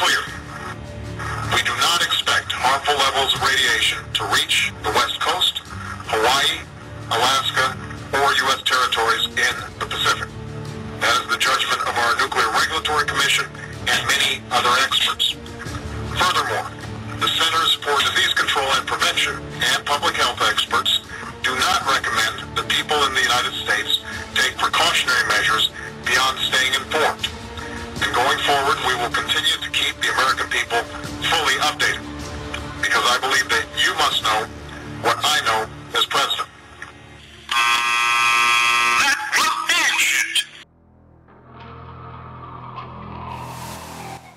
clear. We do not expect harmful levels of radiation to reach the West Coast, Hawaii, Alaska, or U.S. territories in the Pacific. That is the judgment of our Nuclear Regulatory Commission and many other experts. Furthermore, the Centers for Disease Control and Prevention and public health experts do not recommend that people in the United States take precautionary measures beyond staying informed. And going forward, we will continue to keep the American people fully updated, because I believe that you must know what I know as president. That was bullshit.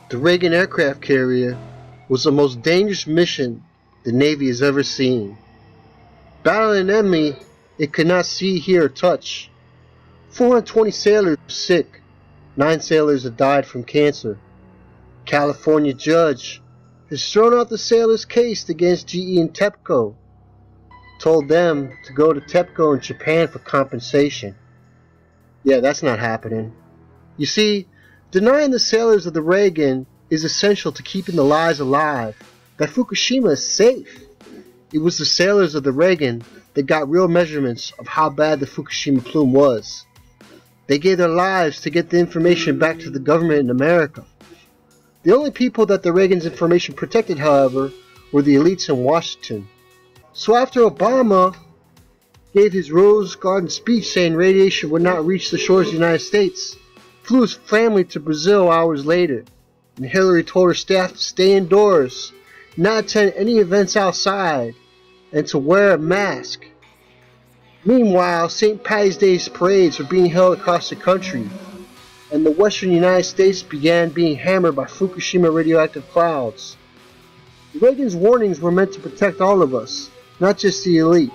The Reagan aircraft carrier was the most dangerous mission the Navy has ever seen. Battling an enemy it could not see, hear, or touch. 420 sailors were sick. 9 sailors have died from cancer. California judge has thrown out the sailors' case against GE and TEPCO. Told them to go to TEPCO in Japan for compensation. Yeah, that's not happening. You see, denying the sailors of the Reagan is essential to keeping the lies alive that Fukushima is safe. It was the sailors of the Reagan that got real measurements of how bad the Fukushima plume was. They gave their lives to get the information back to the government in America. The only people that the Reagan's information protected, however, were the elites in Washington. So after Obama gave his Rose Garden speech saying radiation would not reach the shores of the United States, flew his family to Brazil hours later, and Hillary told her staff to stay indoors, not attend any events outside, and to wear a mask. Meanwhile, St. Patty's Day's parades were being held across the country, and the western United States began being hammered by Fukushima radioactive clouds. Reagan's warnings were meant to protect all of us, not just the elite.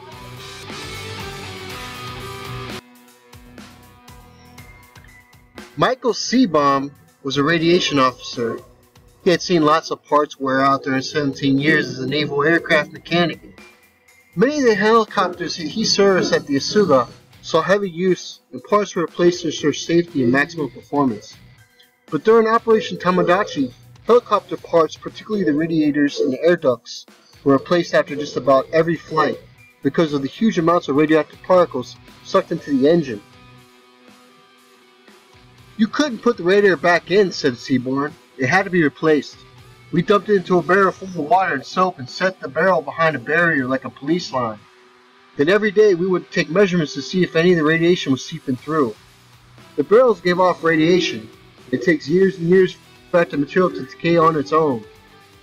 Michael Seaborn was a radiation officer. He had seen lots of parts wear out during 17 years as a naval aircraft mechanic. Many of the helicopters he serviced at the Yokosuka saw heavy use and parts were replaced to ensure safety and maximum performance. But during Operation Tomodachi, helicopter parts, particularly the radiators and the air ducts, were replaced after just about every flight because of the huge amounts of radioactive particles sucked into the engine. "You couldn't put the radiator back in," said Seaborn. "It had to be replaced. We dumped it into a barrel full of water and soap and set the barrel behind a barrier like a police line. Then every day we would take measurements to see if any of the radiation was seeping through. The barrels gave off radiation. It takes years and years for the material to decay on its own.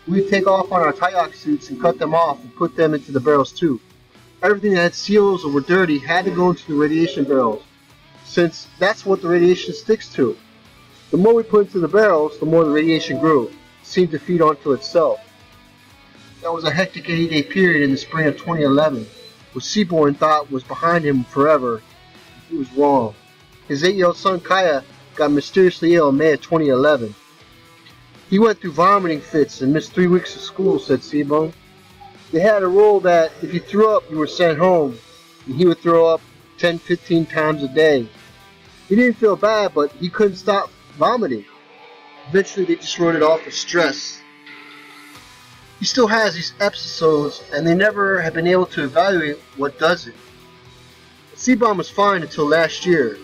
We'd take off on our Tayoc suits and cut them off and put them into the barrels too. Everything that had seals or were dirty had to go into the radiation barrels, since that's what the radiation sticks to. The more we put into the barrels, the more the radiation grew. Seemed to feed onto itself." That was a hectic 8-day period in the spring of 2011, which Seaborn thought was behind him forever. He was wrong. His 8-year-old son Kaya got mysteriously ill in May of 2011. "He went through vomiting fits and missed 3 weeks of school," said Seaborn. "They had a rule that if you threw up, you were sent home, and he would throw up 10-15 times a day. He didn't feel bad, but he couldn't stop vomiting. Eventually they just wrote it off as stress. He still has these episodes and they never have been able to evaluate what does it." Seaborn was fine until last year.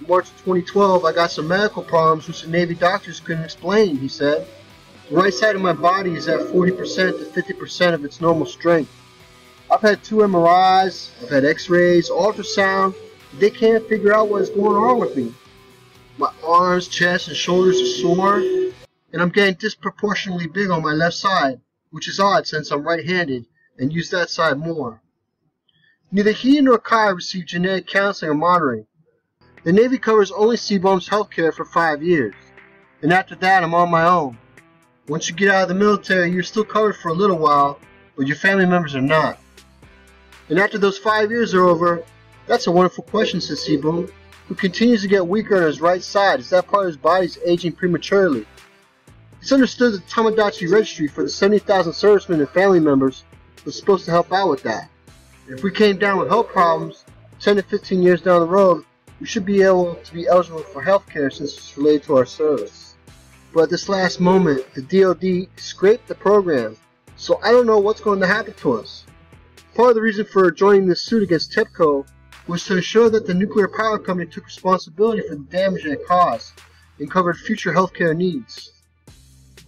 "In March of 2012 I got some medical problems which the Navy doctors couldn't explain," he said. "The right side of my body is at 40% to 50% of its normal strength. I've had 2 MRIs, I've had x-rays, ultrasound, but they can't figure out what's going on with me. My arms, chest, and shoulders are sore, and I'm getting disproportionately big on my left side, which is odd since I'm right-handed and use that side more." Neither he nor Kaya received genetic counseling or monitoring. The Navy covers only Seaborn's health care for 5 years, and after that I'm on my own. "Once you get out of the military, you're still covered for a little while, but your family members are not. And after those 5 years are over..." "That's a wonderful question," said Seaborn, who continues to get weaker on his right side as that part of his body is aging prematurely. It's understood that the Tomodachi Registry for the 70,000 servicemen and family members was supposed to help out with that. "If we came down with health problems, 10 to 15 years down the road, we should be able to be eligible for health care since it's related to our service." but at this last moment, the DOD scraped the program, so I don't know what's going to happen to us. Part of the reason for joining this suit against TEPCO was to ensure that the nuclear power company took responsibility for the damage it caused and covered future healthcare needs.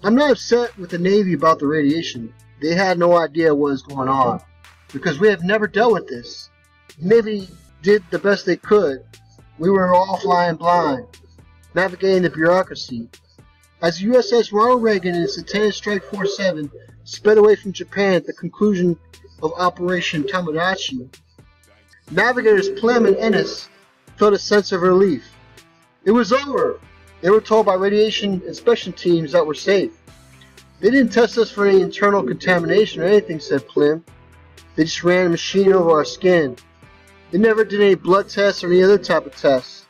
I'm not upset with the Navy about the radiation. They had no idea what was going on, because we have never dealt with this. The Navy did the best they could. We were all flying blind, navigating the bureaucracy. As USS Ronald Reagan and its Lieutenant Strike Force 7 sped away from Japan at the conclusion of Operation Tomodachi, navigators Plim and Ennis felt a sense of relief. It was over. They were told by radiation inspection teams that we're safe. They didn't test us for any internal contamination or anything, said Plim. They just ran a machine over our skin. They never did any blood tests or any other type of tests.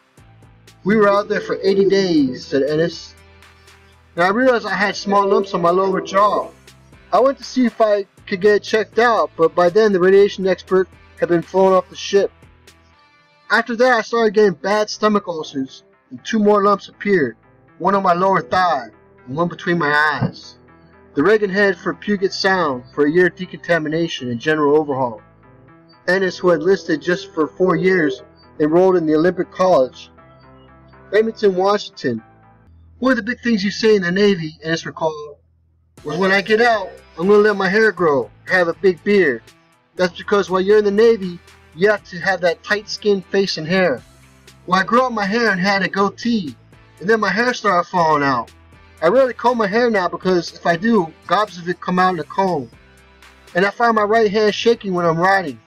We were out there for 80 days, said Ennis. Now I realized I had small lumps on my lower jaw. I went to see if I could get it checked out, but by then the radiation expert had been flown off the ship. After that I started getting bad stomach ulcers, and two more lumps appeared, one on my lower thigh and one between my eyes. The Reagan head for Puget Sound for a year of decontamination and general overhaul. Ennis, who had listed just for 4 years, enrolled in the Olympic College. Remington, Washington. One of the big things you say in the Navy, Ennis recalled, was when I get out, I'm going to let my hair grow, have a big beard. That's because while you're in the Navy, you have to have that tight-skinned face and hair. Well, I grew out my hair and had a goatee, and then my hair started falling out. I rarely comb my hair now because if I do, gobs of it come out in a comb. And I find my right hand shaking when I'm riding.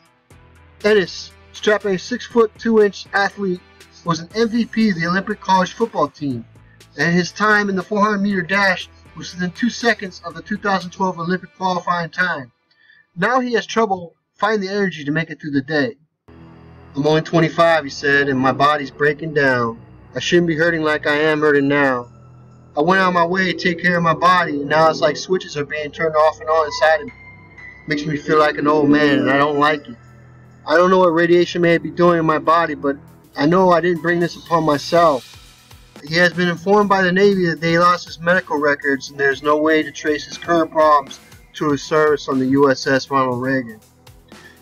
Ennis, strapping a 6'2" athlete, was an MVP of the Olympic college football team, and his time in the 400-meter dash was within 2 seconds of the 2012 Olympic qualifying time. Now he has trouble finding the energy to make it through the day. I'm only 25, he said, and my body's breaking down. I shouldn't be hurting like I am hurting now. I went out of my way to take care of my body, and now it's like switches are being turned off and on inside of me. Makes me feel like an old man, and I don't like it. I don't know what radiation may be doing in my body, but I know I didn't bring this upon myself. He has been informed by the Navy that they lost his medical records and there's no way to trace his current problems to his service on the USS Ronald Reagan.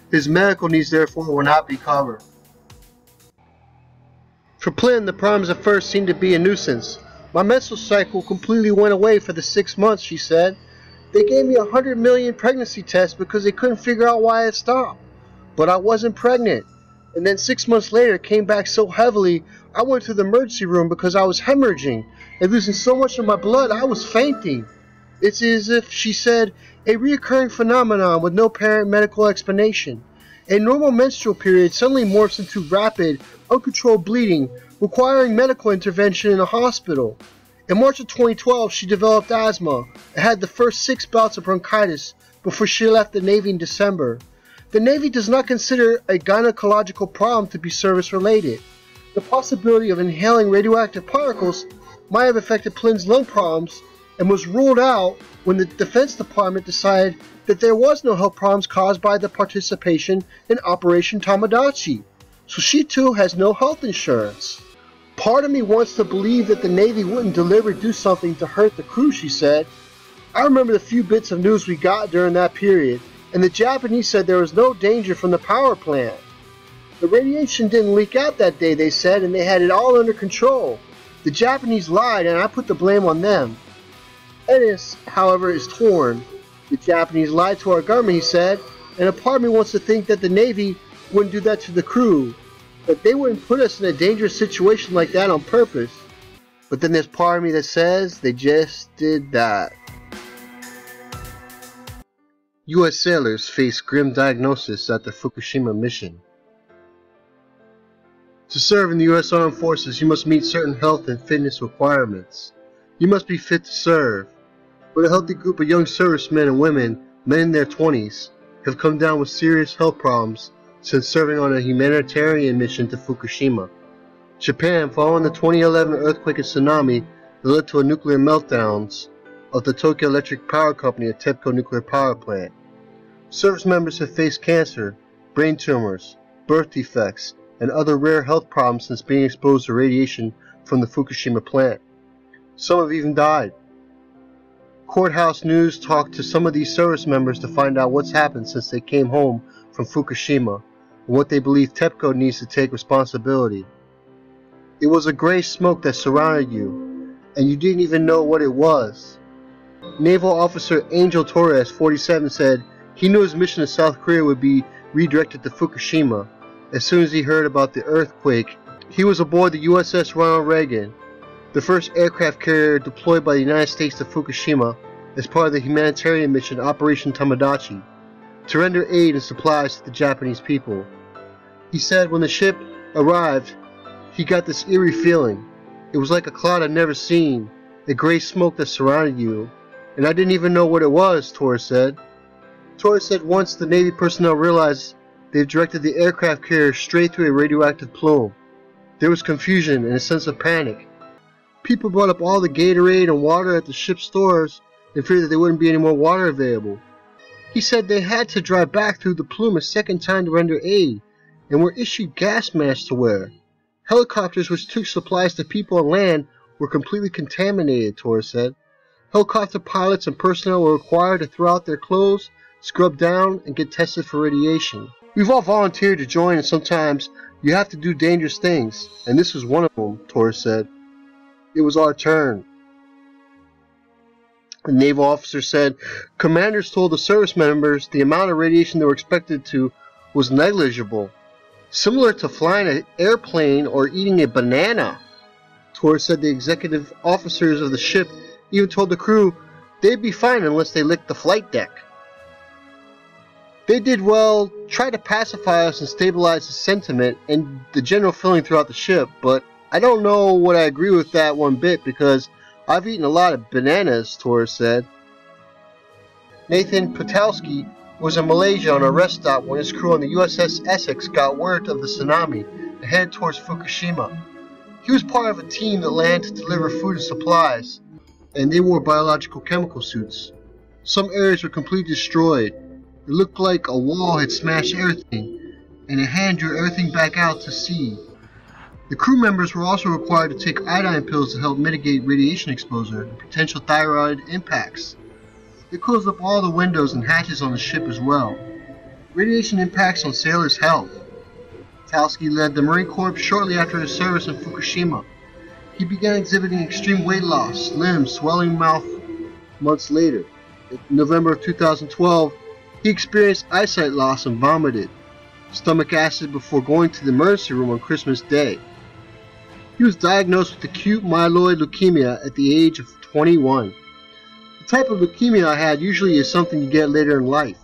His medical needs, therefore, will not be covered. For Plin, the problems at first seemed to be a nuisance. My menstrual cycle completely went away for the 6 months, she said. They gave me 100 million pregnancy tests because they couldn't figure out why it stopped. But I wasn't pregnant, and then 6 months later it came back so heavily I went to the emergency room because I was hemorrhaging and losing so much of my blood I was fainting. It's as if, she said, a reoccurring phenomenon with no apparent medical explanation. A normal menstrual period suddenly morphs into rapid, uncontrolled bleeding requiring medical intervention in a hospital. In March of 2012 she developed asthma and had the first 6 bouts of bronchitis before she left the Navy in December. The Navy does not consider a gynecological problem to be service-related. The possibility of inhaling radioactive particles might have affected Plin's lung problems and was ruled out when the Defense Department decided that there was no health problems caused by the participation in Operation Tomodachi, so she too has no health insurance. Part of me wants to believe that the Navy wouldn't deliberately do something to hurt the crew, she said. I remember the few bits of news we got during that period, and the Japanese said there was no danger from the power plant. The radiation didn't leak out that day, they said, and they had it all under control. The Japanese lied, and I put the blame on them. Ennis, however, is torn. The Japanese lied to our government, he said, and a part of me wants to think that the Navy wouldn't do that to the crew, that they wouldn't put us in a dangerous situation like that on purpose. But then there's part of me that says they just did that. U.S. sailors face grim diagnosis at their Fukushima mission. To serve in the U.S. Armed Forces, you must meet certain health and fitness requirements. You must be fit to serve. But a healthy group of young servicemen and women, men in their 20s, have come down with serious health problems since serving on a humanitarian mission to Fukushima, Japan, following the 2011 earthquake and tsunami that led to a nuclear meltdowns of the Tokyo Electric Power Company at TEPCO Nuclear Power Plant. Service members have faced cancer, brain tumors, birth defects, and other rare health problems since being exposed to radiation from the Fukushima plant. Some have even died. Courthouse News talked to some of these service members to find out what's happened since they came home from Fukushima and what they believe TEPCO needs to take responsibility. It was a gray smoke that surrounded you, and you didn't even know what it was. Naval Officer Angel Torres, 47, said he knew his mission to South Korea would be redirected to Fukushima. As soon as he heard about the earthquake, he was aboard the USS Ronald Reagan, the first aircraft carrier deployed by the United States to Fukushima as part of the humanitarian mission Operation Tomodachi, to render aid and supplies to the Japanese people. He said when the ship arrived, he got this eerie feeling. It was like a cloud I'd never seen, a gray smoke that surrounded you, and I didn't even know what it was, Torres said. Torres said once the Navy personnel realized they've directed the aircraft carrier straight through a radioactive plume. There was confusion and a sense of panic. People brought up all the Gatorade and water at the ship's stores in fear that there wouldn't be any more water available. He said they had to drive back through the plume a second time to render aid, and were issued gas masks to wear. Helicopters which took supplies to people on land were completely contaminated, Torres said. Helicopter pilots and personnel were required to throw out their clothes, scrub down, and get tested for radiation. We've all volunteered to join, and sometimes you have to do dangerous things, and this was one of them, Torres said. It was our turn. The naval officer said commanders told the service members the amount of radiation they were expected to was negligible, similar to flying an airplane or eating a banana. Torres said the executive officers of the ship even told the crew they'd be fine unless they licked the flight deck. They did well, tried to pacify us and stabilize the sentiment and the general feeling throughout the ship, but I don't know what I agree with that one bit because I've eaten a lot of bananas, Torres said. Nathan Piotrowski was in Malaysia on a rest stop when his crew on the USS Essex got word of the tsunami and headed towards Fukushima. He was part of a team that landed to deliver food and supplies, and they wore biological chemical suits. Some areas were completely destroyed. It looked like a wall had smashed everything, and a hand drew everything back out to sea. The crew members were also required to take iodine pills to help mitigate radiation exposure and potential thyroid impacts. They closed up all the windows and hatches on the ship as well. Radiation impacts on sailors' health. Piotrowski led the Marine Corps shortly after his service in Fukushima. He began exhibiting extreme weight loss, limbs, swelling mouth months later. In November of 2012, he experienced eyesight loss and vomited stomach acid before going to the emergency room on Christmas Day. He was diagnosed with acute myeloid leukemia at the age of 21. The type of leukemia I had usually is something you get later in life.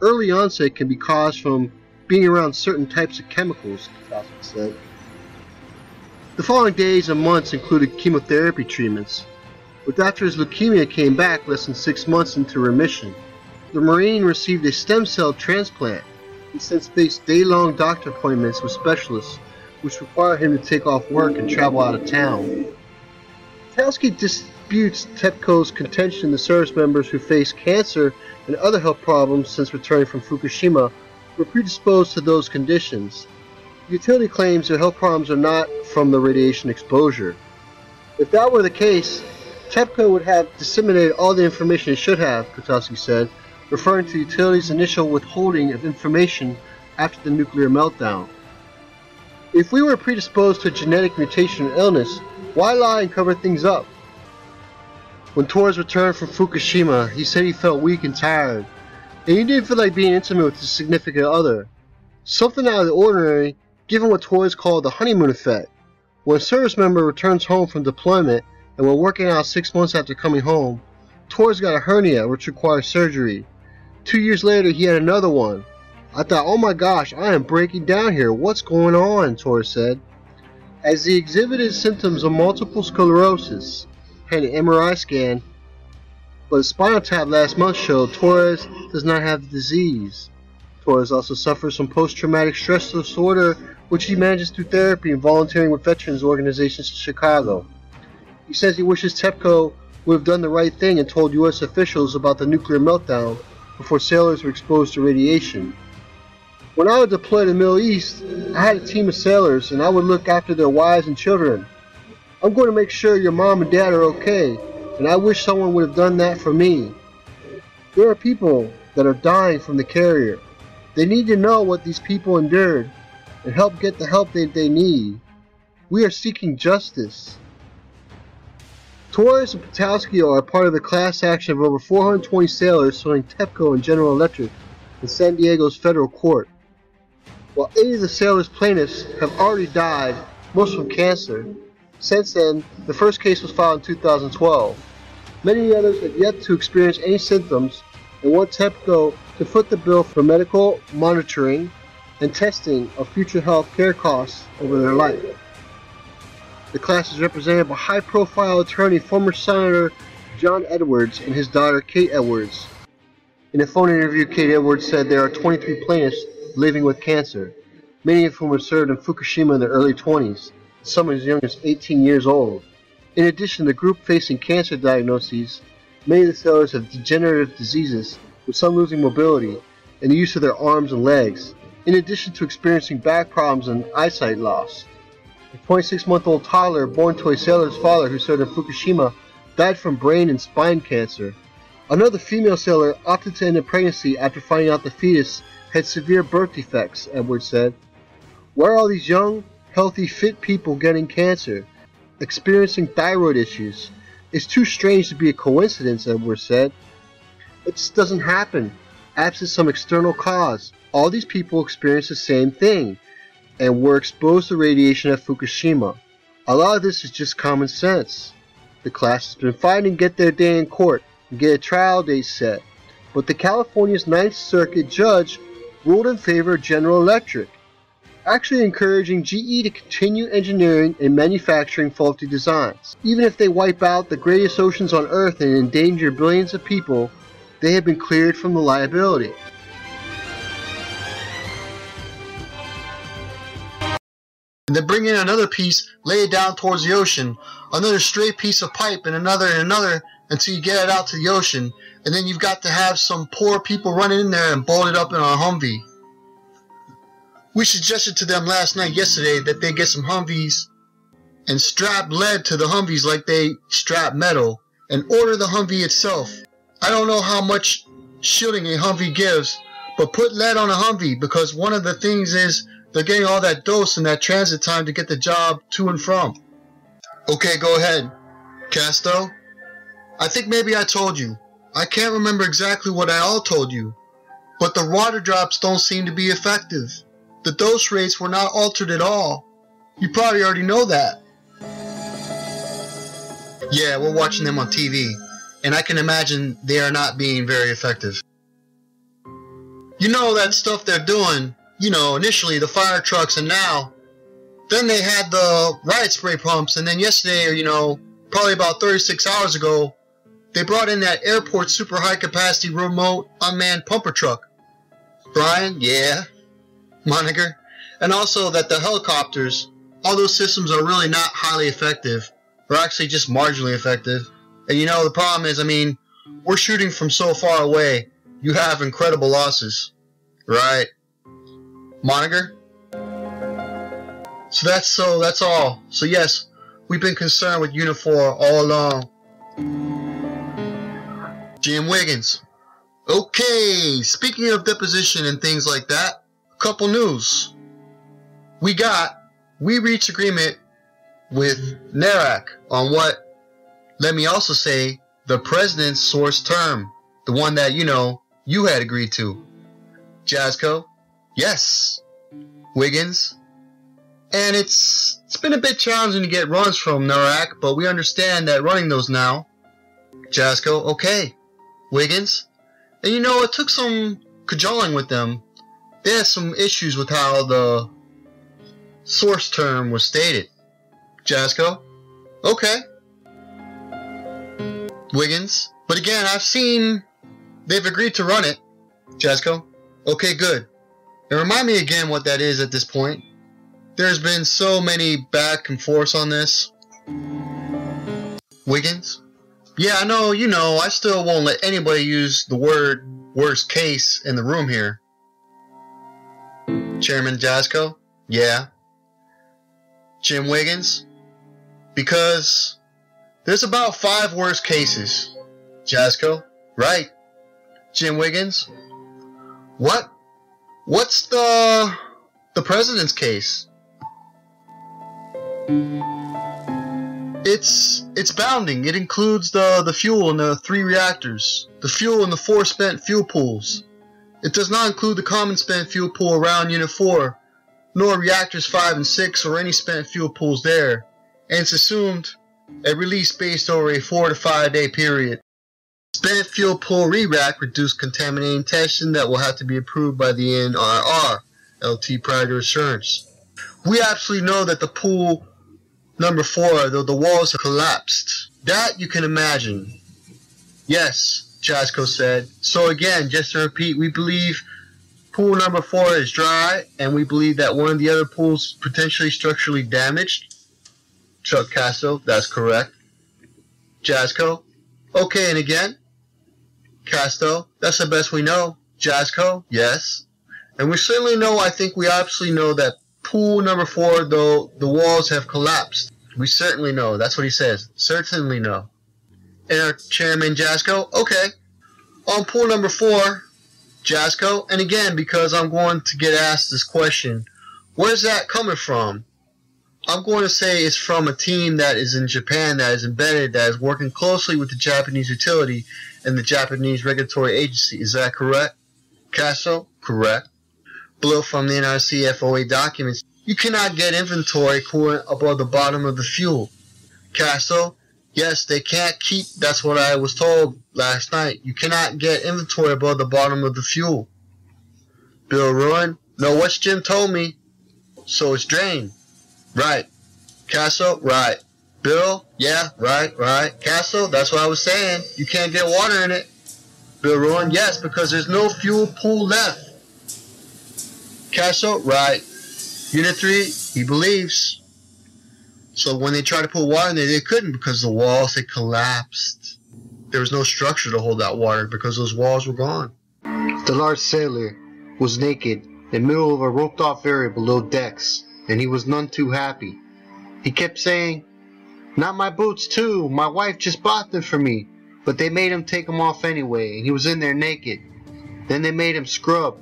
Early onset can be caused from being around certain types of chemicals, Piotrowski said. The following days and months included chemotherapy treatments, but after his leukemia came back less than 6 months into remission, the Marine received a stem cell transplant. He's since faced day-long doctor appointments with specialists which require him to take off work and travel out of town. Piotrowski disputes TEPCO's contention the service members who face cancer and other health problems since returning from Fukushima were predisposed to those conditions. The utility claims their health problems are not from the radiation exposure. If that were the case, TEPCO would have disseminated all the information it should have, Piotrowski said, referring to the utility's initial withholding of information after the nuclear meltdown. If we were predisposed to genetic mutation or illness, why lie and cover things up? When Torres returned from Fukushima, he said he felt weak and tired, and he didn't feel like being intimate with his significant other. Something out of the ordinary, given what Torres called the honeymoon effect. When a service member returns home from deployment and when working out 6 months after coming home, Torres got a hernia which required surgery. 2 years later, he had another one. I thought, oh my gosh, I am breaking down here. What's going on? Torres said. As he exhibited symptoms of multiple sclerosis, had an MRI scan, but a spinal tap last month showed Torres does not have the disease. Torres also suffers from post-traumatic stress disorder, which he manages through therapy and volunteering with veterans organizations in Chicago. He says he wishes TEPCO would have done the right thing and told U.S. officials about the nuclear meltdown before sailors were exposed to radiation. When I would deploy to the Middle East, I had a team of sailors and I would look after their wives and children. I'm going to make sure your mom and dad are okay, and I wish someone would have done that for me. There are people that are dying from the carrier. They need to know what these people endured and help get the help that they need. We are seeking justice. Torres and Piotrowski are part of the class action of over 420 sailors suing TEPCO and General Electric in San Diego's federal court. While 80 of the sailors' plaintiffs have already died, most from cancer. Since then, the first case was filed in 2012. Many others have yet to experience any symptoms and want TEPCO to foot the bill for medical monitoring and testing of future health care costs over their life. The class is represented by high-profile attorney former Senator John Edwards and his daughter Kate Edwards. In a phone interview, Kate Edwards said there are 23 plaintiffs living with cancer, many of whom have served in Fukushima in their early 20s, some as young as 18 years old. In addition, the group facing cancer diagnoses, many of the sailors have degenerative diseases, with some losing mobility and the use of their arms and legs, in addition to experiencing back problems and eyesight loss. A 26-month-old toddler born to a sailor's father who served in Fukushima died from brain and spine cancer. Another female sailor opted to end a pregnancy after finding out the fetus had severe birth defects, Edwards said. Why are all these young, healthy, fit people getting cancer, experiencing thyroid issues? It's too strange to be a coincidence, Edwards said. It just doesn't happen, absent some external cause. All these people experience the same thing and were exposed to radiation at Fukushima. A lot of this is just common sense. The class has been fighting to get their day in court and get a trial date set, but the California's 9th Circuit judge ruled in favor of General Electric, actually encouraging GE to continue engineering and manufacturing faulty designs. Even if they wipe out the greatest oceans on Earth and endanger billions of people, they have been cleared from the liability. And then bring in another piece, lay it down towards the ocean, another straight piece of pipe and another until you get it out to the ocean, and then you've got to have some poor people run in there and bolt it up in a Humvee. We suggested to them yesterday that they get some Humvees and strap lead to the Humvees like they strap metal and order the Humvee itself. I don't know how much shielding a Humvee gives, but put lead on a Humvee, because one of the things is they're getting all that dose and that transit time to get the job to and from. Okay, go ahead, Casto. I think maybe I told you. I can't remember exactly what I all told you, but the water drops don't seem to be effective. The dose rates were not altered at all. You probably already know that. Yeah, we're watching them on TV, and I can imagine they are not being very effective. You know that stuff they're doing, you know, initially the fire trucks and now. Then they had the riot spray pumps, and then yesterday, or you know, probably about 36 hours ago, they brought in that airport super high capacity remote unmanned pumper truck. Brian, yeah. Moniker, and also that the helicopters, all those systems are really not highly effective, or actually just marginally effective. And you know, the problem is, I mean, we're shooting from so far away, you have incredible losses, right, Moniker? So that's all. So yes, we've been concerned with Unifor all along. Jim Wiggins. Okay, speaking of deposition and things like that, couple news. We reached agreement with NARAC on what, let me also say, the president's source term, the one that, you know, you had agreed to. Jazzco, yes. Wiggins, and it's been a bit challenging to get runs from NARAC, but we understand that running those now. Jazzco, okay. Wiggins, and you know, it took some cajoling with them. They had some issues with how the source term was stated. Jasko? Okay. Wiggins? But again, I've seen they've agreed to run it. Jasko? Okay, good. And remind me again what that is at this point. There's been so many back and forth on this. Wiggins? Yeah, I know, you know, I still won't let anybody use the word worst case in the room here. Chairman Jasko? Yeah. Jim Wiggins? because there's about 5 worst cases. Jasko, right? Jim Wiggins, what? What's the president's case? It's bounding. It includes the fuel in the 3 reactors, the fuel in the 4 spent fuel pools. It does not include the common spent fuel pool around Unit 4, nor reactors 5 and 6 or any spent fuel pools there, and it's assumed a release based over a 4- to 5-day period. Spent fuel pool re-rack reduced contaminating testing that will have to be approved by the NRR, LT prior to assurance. We absolutely know that the pool number 4, the walls have collapsed. That you can imagine. Yes, Jasko said. So again, just to repeat, we believe pool number 4 is dry, and we believe that one of the other pools potentially structurally damaged. Chuck Castro, that's correct. Jasko, okay, and again? Castro, that's the best we know. Jasko, yes. And we certainly know, I think we absolutely know that pool number 4, the walls have collapsed. We certainly know. That's what he says. Certainly know. And our chairman, Jasko, okay. On pool number 4, Jasko, and again, because I'm going to get asked this question, where's that coming from? I'm going to say it's from a team that is in Japan, that is embedded, that is working closely with the Japanese utility and the Japanese regulatory agency. Is that correct? Castro? Correct. Below from the NRC FOA documents, you cannot get inventory coolant above the bottom of the fuel. Castro? Yes, they can't keep, that's what I was told last night. You cannot get inventory above the bottom of the fuel. Bill Ruin? No, what Jim told me. So it's drained. Right. Castle, right. Bill, yeah, right. Castle, that's what I was saying. You can't get water in it. Bill Ruin, yes, because there's no fuel pool left. Castle, right. Unit 3, he believes. So when they tried to put water in there, they couldn't because the walls had collapsed. There was no structure to hold that water because those walls were gone. The large sailor was naked in the middle of a roped-off area below decks, and he was none too happy. He kept saying, "Not my boots too, my wife just bought them for me," but they made him take them off anyway, and he was in there naked. Then they made him scrub.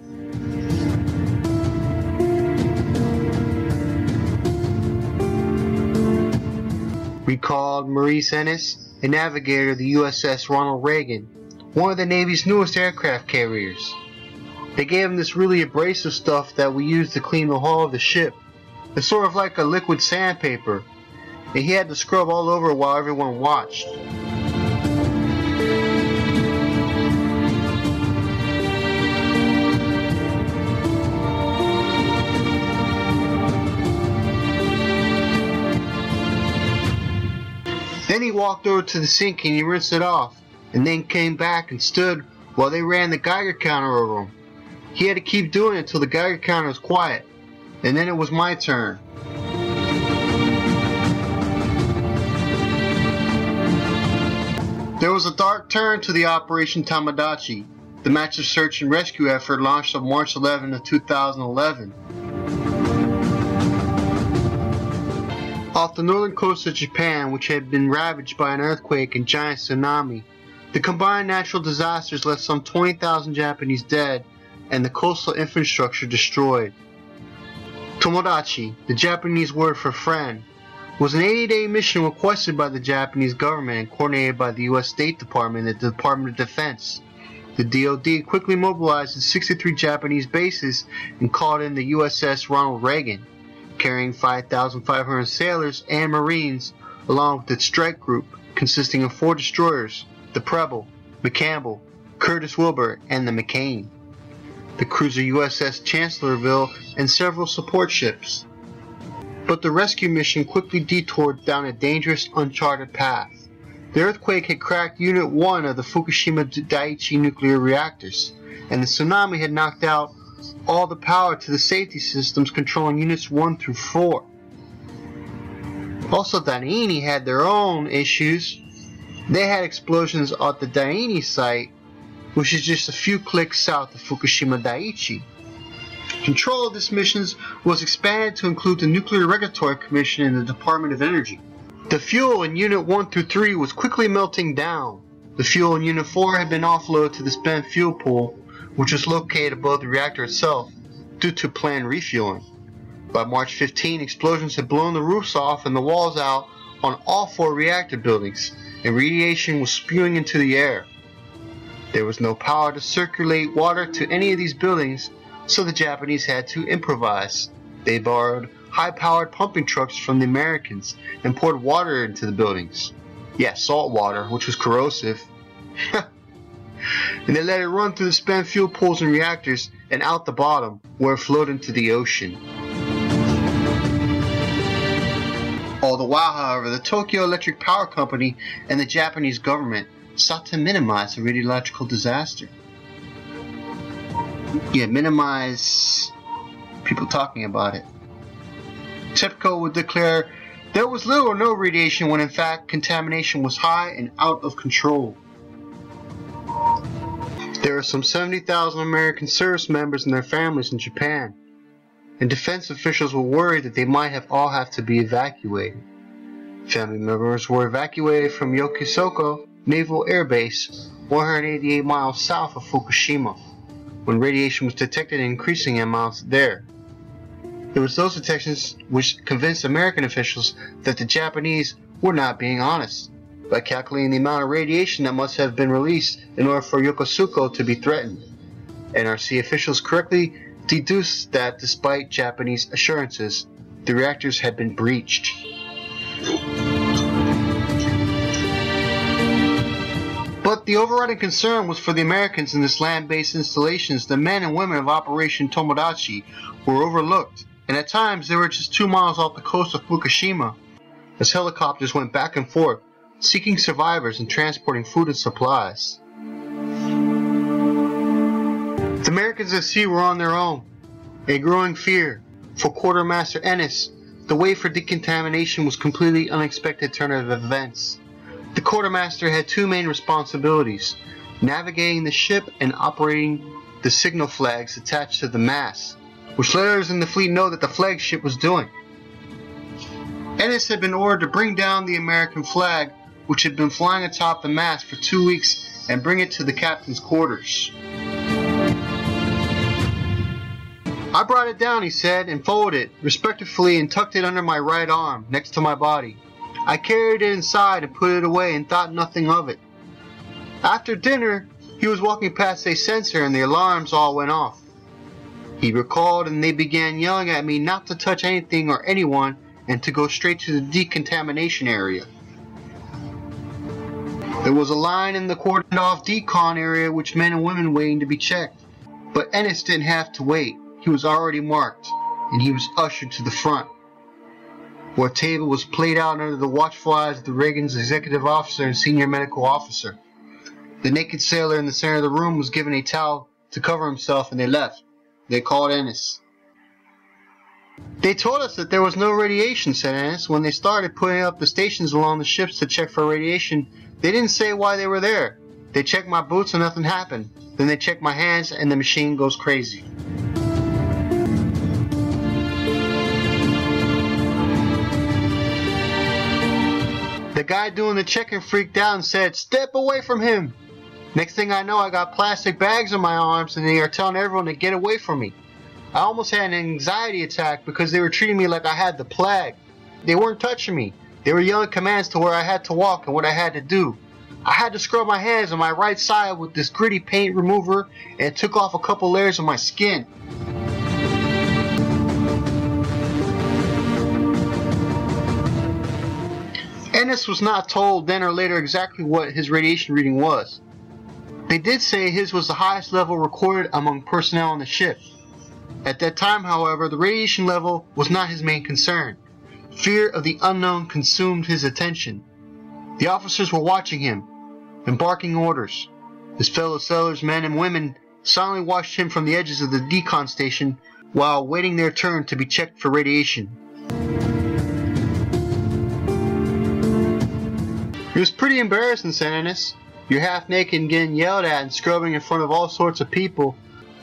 Recalled Maurice Ennis, a navigator of the USS Ronald Reagan, one of the Navy's newest aircraft carriers. They gave him this really abrasive stuff that we use to clean the hull of the ship. It's sort of like a liquid sandpaper, and he had to scrub all over while everyone watched. Then he walked over to the sink and he rinsed it off, and then came back and stood while they ran the Geiger counter over him. He had to keep doing it until the Geiger counter was quiet. And then it was my turn. There was a dark turn to the Operation Tomodachi, the massive search and rescue effort launched on March 11 of 2011. Off the northern coast of Japan, which had been ravaged by an earthquake and giant tsunami, the combined natural disasters left some 20,000 Japanese dead and the coastal infrastructure destroyed. Tomodachi, the Japanese word for friend, was an 80-day mission requested by the Japanese government and coordinated by the U.S. State Department and the Department of Defense. The DOD quickly mobilized its 63 Japanese bases and called in the USS Ronald Reagan, carrying 5,500 sailors and Marines along with its strike group consisting of 4 destroyers, the Preble, McCampbell, Curtis Wilbur, and the McCain, the cruiser USS Chancellorsville, and several support ships. But the rescue mission quickly detoured down a dangerous, uncharted path. The earthquake had cracked Unit 1 of the Fukushima Daiichi nuclear reactors, and the tsunami had knocked out all the power to the safety systems controlling Units 1 through 4. Also, Daini had their own issues. They had explosions at the Daini site, which is just a few clicks south of Fukushima Daiichi. Control of this mission was expanded to include the Nuclear Regulatory Commission and the Department of Energy. The fuel in Unit 1 through 3 was quickly melting down. The fuel in Unit 4 had been offloaded to the spent fuel pool, which was located above the reactor itself, due to planned refueling. By March 15, explosions had blown the roofs off and the walls out on all four reactor buildings, and radiation was spewing into the air. There was no power to circulate water to any of these buildings, so the Japanese had to improvise. They borrowed high-powered pumping trucks from the Americans and poured water into the buildings. Yeah, salt water, which was corrosive. And they let it run through the spent fuel pools and reactors and out the bottom, where it flowed into the ocean. All the while, however, the Tokyo Electric Power Company and the Japanese government sought to minimize the radiological disaster. Yeah, minimize people talking about it. TEPCO would declare there was little or no radiation when in fact contamination was high and out of control. There are some 70,000 American service members and their families in Japan, and defense officials were worried that they might all have to be evacuated. Family members were evacuated from Yokosuka Naval Air Base, 188 miles south of Fukushima, when radiation was detected in increasing amounts there. It was those detections which convinced American officials that the Japanese were not being honest by calculating the amount of radiation that must have been released in order for Yokosuka to be threatened. NRC officials correctly deduced that despite Japanese assurances, the reactors had been breached. But the overriding concern was for the Americans in this land-based installations. The men and women of Operation Tomodachi were overlooked, and at times they were just 2 miles off the coast of Fukushima, as helicopters went back and forth, seeking survivors and transporting food and supplies. The Americans at sea were on their own, a growing fear. For Quartermaster Ennis, the wait for decontamination was a completely unexpected turn of events. The quartermaster had two main responsibilities: navigating the ship and operating the signal flags attached to the mast, which let others in the fleet know that the flagship was doing. Ennis had been ordered to bring down the American flag, which had been flying atop the mast for 2 weeks, and bring it to the captain's quarters. "I brought it down," he said, and folded it respectfully and tucked it under my right arm next to my body. I carried it inside and put it away and thought nothing of it. After dinner, he was walking past a sensor and the alarms all went off. He recalled, and they began yelling at me not to touch anything or anyone and to go straight to the decontamination area. There was a line in the cordoned-off decon area which men and women waiting to be checked. But Ennis didn't have to wait. He was already marked, and he was ushered to the front, where a table was played out under the watchful eyes of the Reagan's executive officer and senior medical officer. The naked sailor in the center of the room was given a towel to cover himself, and they left. They called Ennis. "They told us that there was no radiation," said Ennis. "When they started putting up the stations along the ships to check for radiation, they didn't say why they were there. They checked my boots and nothing happened. Then they checked my hands and the machine goes crazy." The guy doing the checking freaked out and said, "Step away from him." Next thing I know, I got plastic bags on my arms and they are telling everyone to get away from me. I almost had an anxiety attack because they were treating me like I had the plague. They weren't touching me. They were yelling commands to where I had to walk and what I had to do. I had to scrub my hands on my right side with this gritty paint remover, and it took off a couple layers of my skin. Ennis was not told then or later exactly what his radiation reading was. They did say his was the highest level recorded among personnel on the ship. At that time, however, the radiation level was not his main concern. Fear of the unknown consumed his attention. The officers were watching him, and barking orders. His fellow sailors, men and women, silently watched him from the edges of the decon station while waiting their turn to be checked for radiation. "It was pretty embarrassing," said Ennis. "You're half naked and getting yelled at and scrubbing in front of all sorts of people.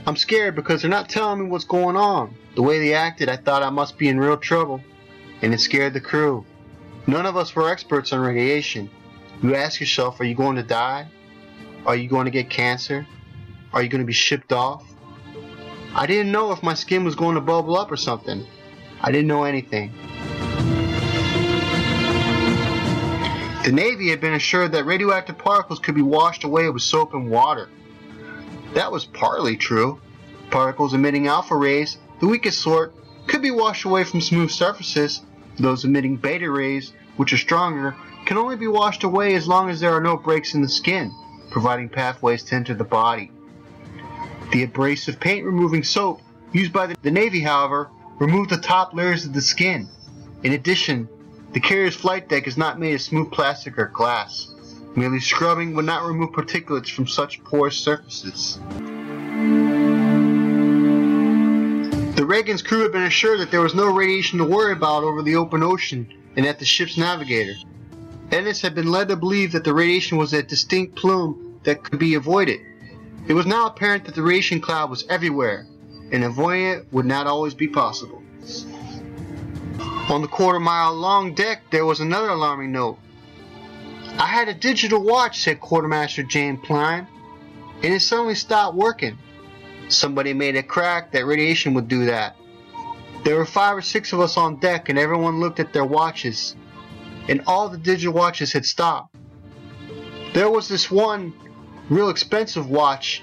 I'm scared because they're not telling me what's going on. The way they acted, I thought I must be in real trouble, and it scared the crew. None of us were experts on radiation. You ask yourself, are you going to die? Are you going to get cancer? Are you going to be shipped off? I didn't know if my skin was going to bubble up or something. I didn't know anything. The Navy had been assured that radioactive particles could be washed away with soap and water. That was partly true. Particles emitting alpha rays, the weakest sort, could be washed away from smooth surfaces. Those emitting beta rays, which are stronger, can only be washed away as long as there are no breaks in the skin, providing pathways to enter the body. The abrasive paint-removing soap used by the Navy, however, removed the top layers of the skin. In addition, the carrier's flight deck is not made of smooth plastic or glass. Merely scrubbing would not remove particulates from such porous surfaces. The Reagan's crew had been assured that there was no radiation to worry about over the open ocean and at the ship's navigator. Ennis had been led to believe that the radiation was a distinct plume that could be avoided. It was now apparent that the radiation cloud was everywhere, and avoiding it would not always be possible. On the quarter-mile-long deck, there was another alarming note. "I had a digital watch," said Quartermaster Jane Pline, "and it suddenly stopped working. Somebody made a crack that radiation would do that." There were 5 or 6 of us on deck, and everyone looked at their watches, and all the digital watches had stopped. There was this one real expensive watch,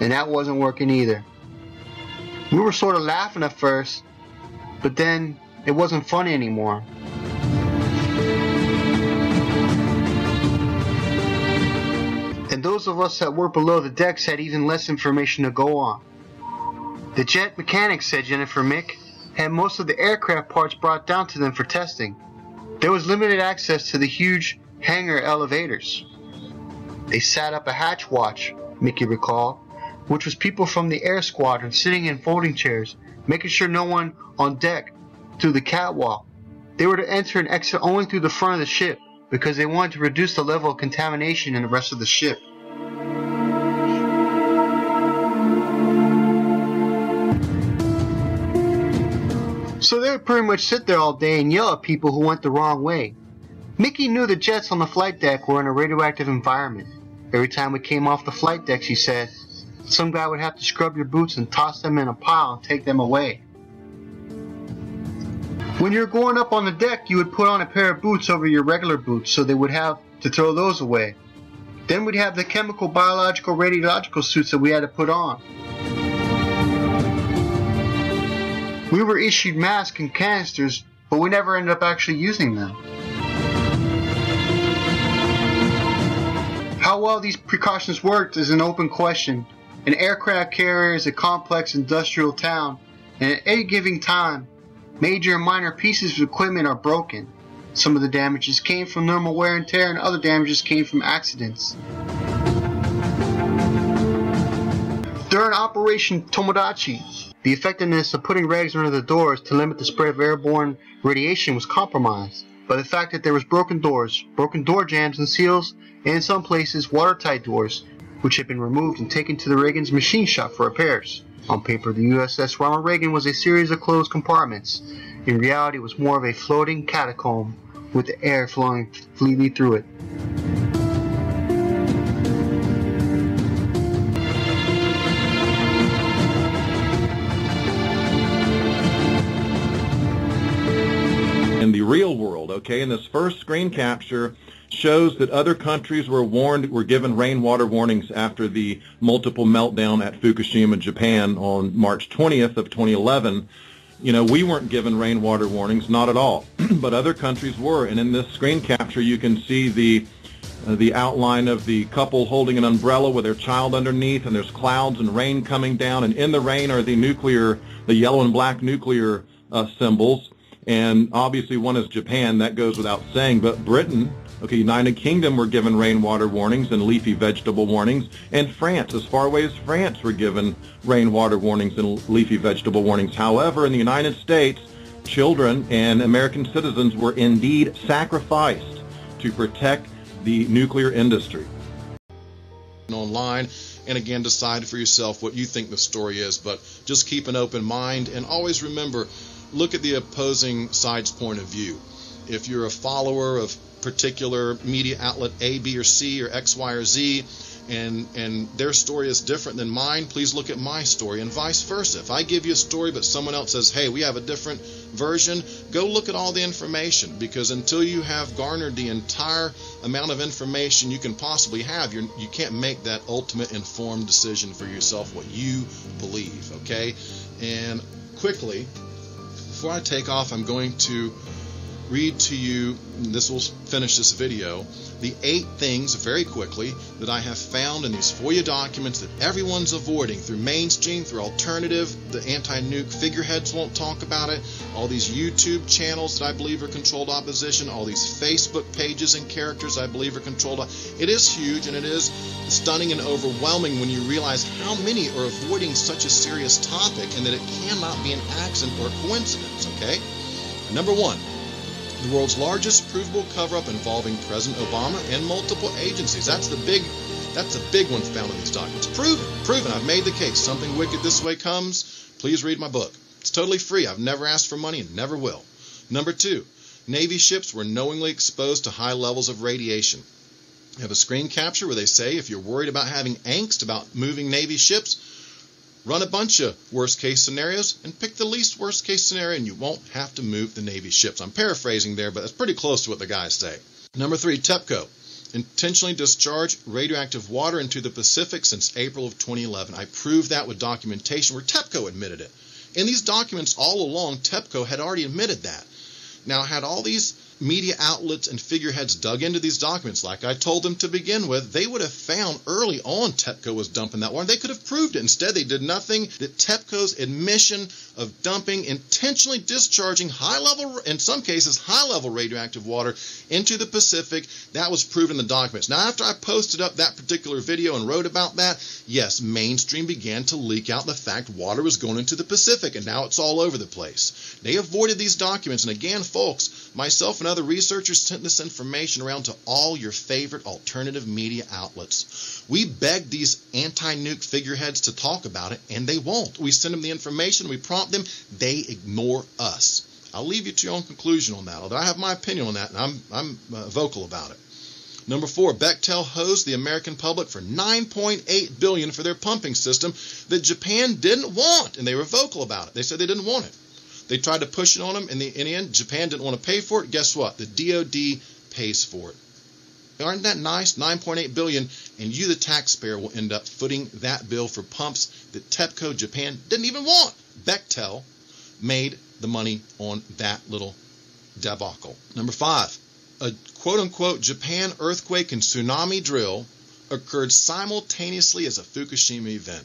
and that wasn't working either. We were sort of laughing at first, but then it wasn't funny anymore. And those of us that were below the decks had even less information to go on. The jet mechanics, said Jennifer Micke, had most of the aircraft parts brought down to them for testing. There was limited access to the huge hangar elevators. They sat up a hatch watch, Micke recalled, which was people from the air squadron sitting in folding chairs, making sure no one on deck through the catwalk. They were to enter and exit only through the front of the ship, because they wanted to reduce the level of contamination in the rest of the ship. So they would pretty much sit there all day and yell at people who went the wrong way. Micke knew the jets on the flight deck were in a radioactive environment. Every time we came off the flight deck, she said, some guy would have to scrub your boots and toss them in a pile and take them away. When you're going up on the deck, you would put on a pair of boots over your regular boots, so they would have to throw those away. Then we'd have the chemical, biological, radiological suits that we had to put on. We were issued masks and canisters, but we never ended up actually using them. How well these precautions worked is an open question. An aircraft carrier is a complex industrial town, and at any given time, major and minor pieces of equipment are broken. Some of the damages came from normal wear and tear, and other damages came from accidents. During Operation Tomodachi, the effectiveness of putting rags under the doors to limit the spread of airborne radiation was compromised by the fact that there was broken doors, broken door jams and seals, and in some places watertight doors, which had been removed and taken to the Reagan's machine shop for repairs. On paper, the USS Ronald Reagan was a series of closed compartments. In reality, it was more of a floating catacomb with the air flowing freely through it. In the real world, okay, in this first screen capture, shows that other countries were given rainwater warnings after the multiple meltdown at Fukushima, Japan on March 20th of 2011. You know, we weren't given rainwater warnings, not at all, but other countries were. And in this screen capture, you can see the outline of the couple holding an umbrella with their child underneath, and there's clouds and rain coming down, and in the rain are the nuclear, the yellow and black nuclear symbols. And obviously one is Japan, that goes without saying, but Britain, okay, United Kingdom were given rainwater warnings and leafy vegetable warnings, and France, as far away as France, were given rainwater warnings and leafy vegetable warnings. However, in the United States, children and American citizens were indeed sacrificed to protect the nuclear industry. Online, and again, decide for yourself what you think the story is, but just keep an open mind and always remember, look at the opposing side's point of view. if you're a follower of particular media outlet A, B, or C, or X, Y, or Z, and their story is different than mine, please look at my story, and vice versa. If I give you a story but someone else says, hey, we have a different version, go look at all the information, because until you have garnered the entire amount of information you can possibly have, you can't make that ultimate informed decision for yourself, what you believe, okay? And quickly, before I take off, I'm going to read to you, and this will finish this video, the 8 things very quickly that I have found in these FOIA documents that everyone's avoiding through mainstream, through alternative, the anti-nuke figureheads won't talk about it, all these YouTube channels that I believe are controlled opposition, all these Facebook pages and characters I believe are controlled. It is huge, and it is stunning and overwhelming when you realize how many are avoiding such a serious topic and that it cannot be an accident or a coincidence, okay? Number 1. The world's largest provable cover-up involving President Obama and multiple agencies. That's the big one found in these documents. Proven. I've made the case. Something wicked this way comes. Please read my book. It's totally free. I've never asked for money and never will. Number 2, Navy ships were knowingly exposed to high levels of radiation. I have a screen capture where they say if you're worried about having angst about moving Navy ships, run a bunch of worst-case scenarios and pick the least worst-case scenario, and you won't have to move the Navy ships. I'm paraphrasing there, but that's pretty close to what the guys say. Number 3, TEPCO intentionally discharged radioactive water into the Pacific since April of 2011. I proved that with documentation where TEPCO admitted it. In these documents all along, TEPCO had already admitted that. Now, had all these media outlets and figureheads dug into these documents like I told them to begin with, they would have found early on TEPCO was dumping that water. They could have proved it. Instead, they did nothing. That TEPCO's admission of dumping, intentionally discharging high-level, in some cases, high-level radioactive water into the Pacific, that was proven in the documents. Now, after I posted up that particular video and wrote about that, yes, mainstream began to leak out the fact water was going into the Pacific, and now it's all over the place. They avoided these documents, and again, folks, myself and other researchers sent this information around to all your favorite alternative media outlets. We begged these anti-nuke figureheads to talk about it, and they won't. We send them the information, we prompt them, they ignore us. I'll leave you to your own conclusion on that, although I have my opinion on that, and I'm vocal about it. Number 4, Bechtel hosed the American public for $9.8 billion for their pumping system that Japan didn't want, and they were vocal about it. They said they didn't want it. They tried to push it on them, and in the end, Japan didn't want to pay for it. Guess what? The DOD pays for it. Aren't that nice? $9.8 billion, and you, the taxpayer, will end up footing that bill for pumps that TEPCO Japan didn't even want. Bechtel made the money on that little debacle. Number 5, a quote-unquote Japan earthquake and tsunami drill occurred simultaneously as a Fukushima event.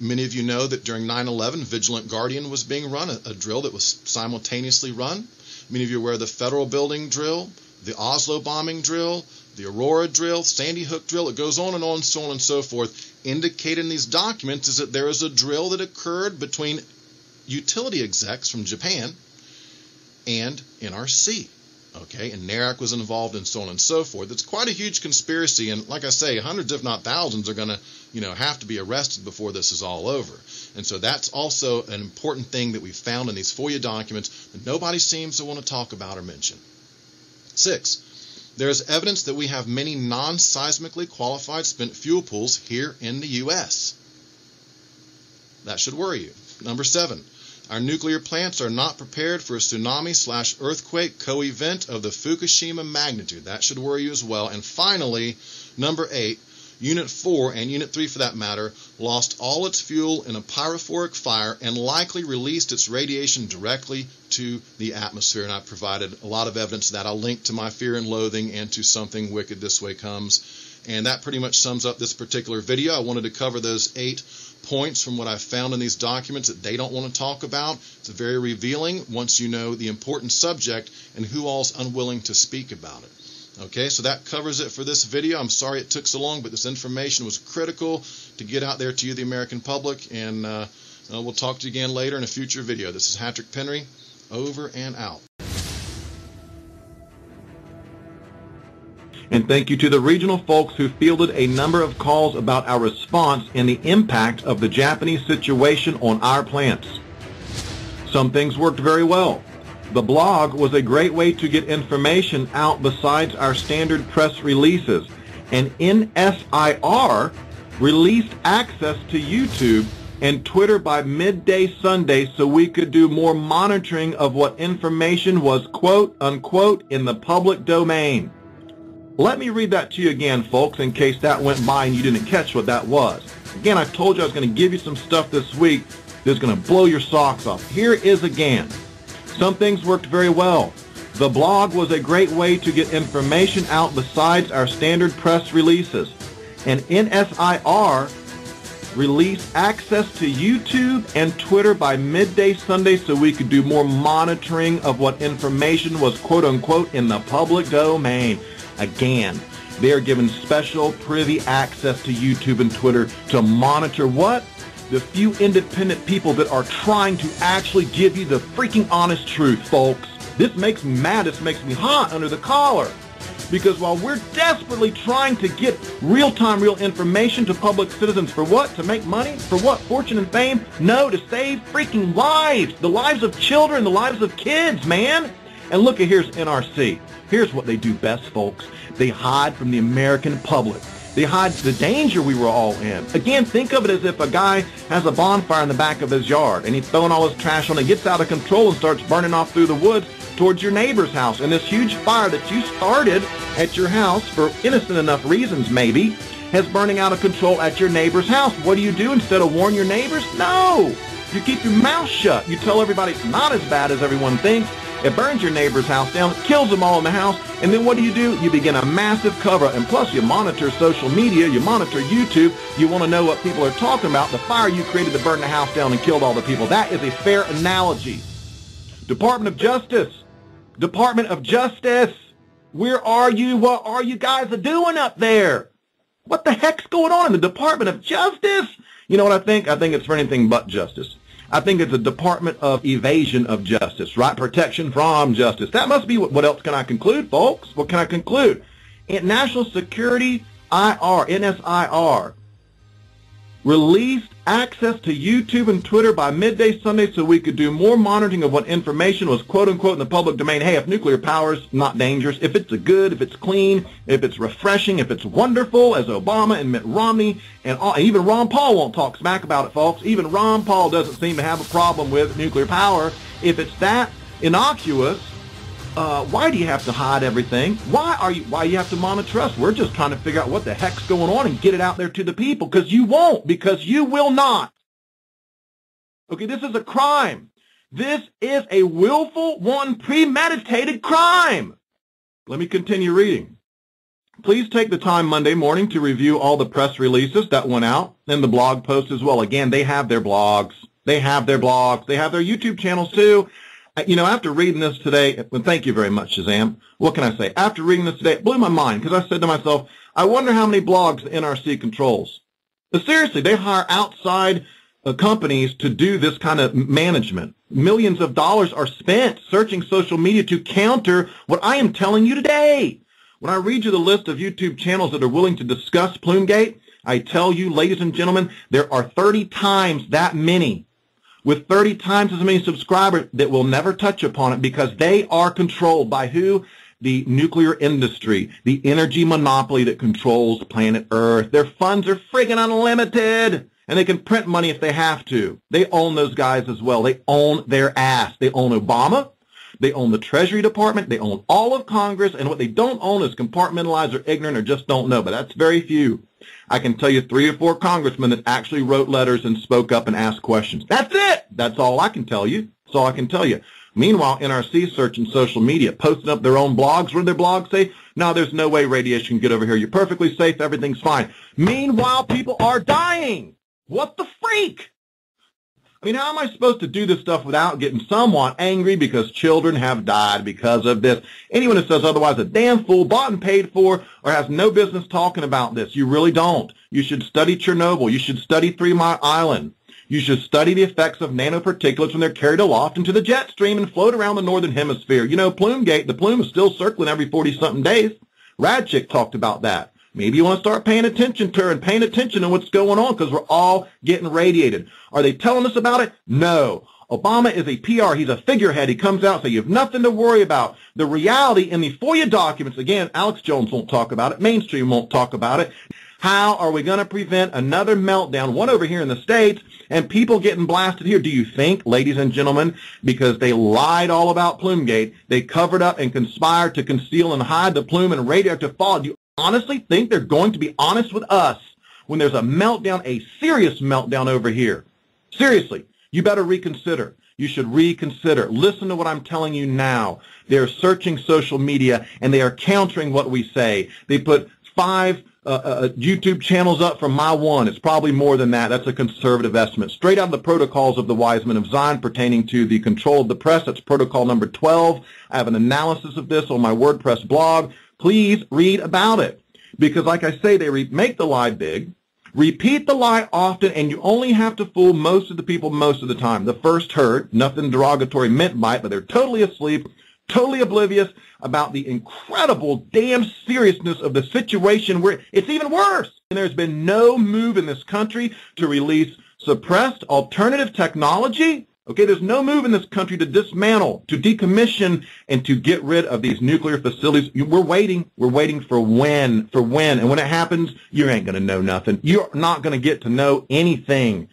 Many of you know that during 9/11, Vigilant Guardian was being run, a drill that was simultaneously run. Many of you are aware of the Federal Building drill, the Oslo bombing drill, the Aurora drill, Sandy Hook drill. It goes on and so forth. Indicated in these documents is that there is a drill that occurred between utility execs from Japan and NRC. Okay, and NARAC was involved and so on and so forth. It's quite a huge conspiracy, and like I say, hundreds if not thousands are going to, have to be arrested before this is all over. And so that's also an important thing that we found in these FOIA documents that nobody seems to want to talk about or mention. 6, there is evidence that we have many non-seismically qualified spent fuel pools here in the U.S. That should worry you. Number 7. Our nuclear plants are not prepared for a tsunami/earthquake co-event of the Fukushima magnitude. That should worry you as well. And finally, number 8, Unit 4 and Unit 3 for that matter lost all its fuel in a pyrophoric fire and likely released its radiation directly to the atmosphere. And I've provided a lot of evidence of that. I'll link to my Fear and Loathing and to Something Wicked This Way Comes. And that pretty much sums up this particular video. I wanted to cover those 8 points from what I've found in these documents that they don't want to talk about. It's very revealing once you know the important subject and who all's unwilling to speak about it. Okay, so that covers it for this video. I'm sorry it took so long, but this information was critical to get out there to you, the American public, and we'll talk to you again later in a future video. This is Hatrick Penry, over and out. And thank you to the regional folks who fielded a number of calls about our response and the impact of the Japanese situation on our plants. Some things worked very well. The blog was a great way to get information out besides our standard press releases, and NSIR released access to YouTube and Twitter by midday Sunday so we could do more monitoring of what information was quote-unquote in the public domain. Let me read that to you again, folks, in case that went by and you didn't catch what that was. Again, I told you I was going to give you some stuff this week that's going to blow your socks off. Here is again. Some things worked very well. The blog was a great way to get information out besides our standard press releases. And NSIR released access to YouTube and Twitter by midday Sunday so we could do more monitoring of what information was quote-unquote in the public domain. Again, they are given special privy access to YouTube and Twitter to monitor what? The few independent people that are trying to actually give you the freaking honest truth, folks. This makes me mad. This makes me hot under the collar. Because while we're desperately trying to get real-time, real information to public citizens for what? To make money? For what? Fortune and fame? No, to save freaking lives. The lives of children, the lives of kids, man. And look at here's NRC. Here's what they do best, folks. They hide from the American public. They hide the danger we were all in. Again, think of it as if a guy has a bonfire in the back of his yard and he's throwing all his trash on it, gets out of control and starts burning off through the woods towards your neighbor's house. And this huge fire that you started at your house for innocent enough reasons maybe has burning out of control at your neighbor's house. What do you do instead of warn your neighbors? No! You keep your mouth shut. You tell everybody it's not as bad as everyone thinks. It burns your neighbor's house down, kills them all in the house, and then what do? You begin a massive cover-up, and plus you monitor social media, you monitor YouTube, you want to know what people are talking about, the fire you created that burned the house down and killed all the people. That is a fair analogy. Department of Justice, where are you? What are you guys doing up there? What the heck's going on in the Department of Justice? You know what I think? I think it's for anything but justice. I think it's a department of evasion of justice, right? Protection from justice. That must be what else can I conclude, folks? What can I conclude? National Security IR, NSIR, released access to YouTube and Twitter by midday Sunday so we could do more monitoring of what information was quote-unquote in the public domain. Hey, if nuclear power is not dangerous, if it's good, if it's clean, if it's refreshing, if it's wonderful, as Obama and Mitt Romney and even Ron Paul won't talk smack about it, folks. Even Ron Paul doesn't seem to have a problem with nuclear power. If it's that innocuous, why do you have to hide everything? Why you have to monitor us? We're just trying to figure out what the heck's going on and get it out there to the people, because you won't, because you will not. Okay, this is a crime. This is a willful, premeditated crime. Let me continue reading. Please take the time Monday morning to review all the press releases that went out and the blog post as well. Again, they have their blogs. They have their blogs. They have their YouTube channels too. You know, after reading this today, well, thank you very much, Shazam. What can I say? After reading this today, it blew my mind because I said to myself, I wonder how many blogs the NRC controls. But seriously, they hire outside companies to do this kind of management. Millions of dollars are spent searching social media to counter what I am telling you today. When I read you the list of YouTube channels that are willing to discuss Plumegate, I tell you, ladies and gentlemen, there are 30 times that many, with 30 times as many subscribers that will never touch upon it because they are controlled by who? The nuclear industry, the energy monopoly that controls planet Earth. Their funds are friggin' unlimited, and they can print money if they have to. They own those guys as well. They own their ass. They own Obama. They own the Treasury Department. They own all of Congress, and what they don't own is compartmentalized or ignorant or just don't know, but that's very few. I can tell you 3 or 4 congressmen that actually wrote letters and spoke up and asked questions. That's it. That's all I can tell you. That's all I can tell you. Meanwhile, NRC searching social media, posting up their own blogs. What do their blogs say? No, there's no way radiation can get over here. You're perfectly safe. Everything's fine. Meanwhile, people are dying. What the freak? I mean, how am I supposed to do this stuff without getting somewhat angry because children have died because of this? Anyone who says otherwise is a damn fool, bought and paid for, or has no business talking about this. You really don't. You should study Chernobyl. You should study 3 Mile Island. You should study the effects of nanoparticulates when they're carried aloft into the jet stream and float around the northern hemisphere. You know, Plumegate, the plume is still circling every 40-something days. Radchick talked about that. Maybe you want to start paying attention to her and paying attention to what's going on because we're all getting radiated. Are they telling us about it? No. Obama is a PR. He's a figurehead. He comes out and says, you have nothing to worry about. The reality in the FOIA documents, again, Alex Jones won't talk about it. Mainstream won't talk about it. How are we going to prevent another meltdown, one over here in the States, and people getting blasted here? Do you think, ladies and gentlemen, because they lied all about Plumegate, they covered up and conspired to conceal and hide the plume and radioactive fallout? Do you honestly think they're going to be honest with us when there's a meltdown, a serious meltdown over here? Seriously, you better reconsider. You should reconsider. Listen to what I'm telling you now. They're searching social media, and they are countering what we say. They put 5 YouTube channels up from my one. It's probably more than that. That's a conservative estimate. Straight out of the protocols of the wise men of Zion pertaining to the control of the press. That's protocol number 12. I have an analysis of this on my WordPress blog. Please read about it. Because like I say, they make the lie big, repeat the lie often, and you only have to fool most of the people most of the time. The first heard, nothing derogatory meant by it, but they're totally asleep, totally oblivious about the incredible damn seriousness of the situation where it's even worse. And there's been no move in this country to release suppressed alternative technology. Okay, there's no move in this country to dismantle, to decommission, and to get rid of these nuclear facilities. We're waiting. We're waiting for when. And when it happens, you ain't going to know nothing. You're not going to get to know anything.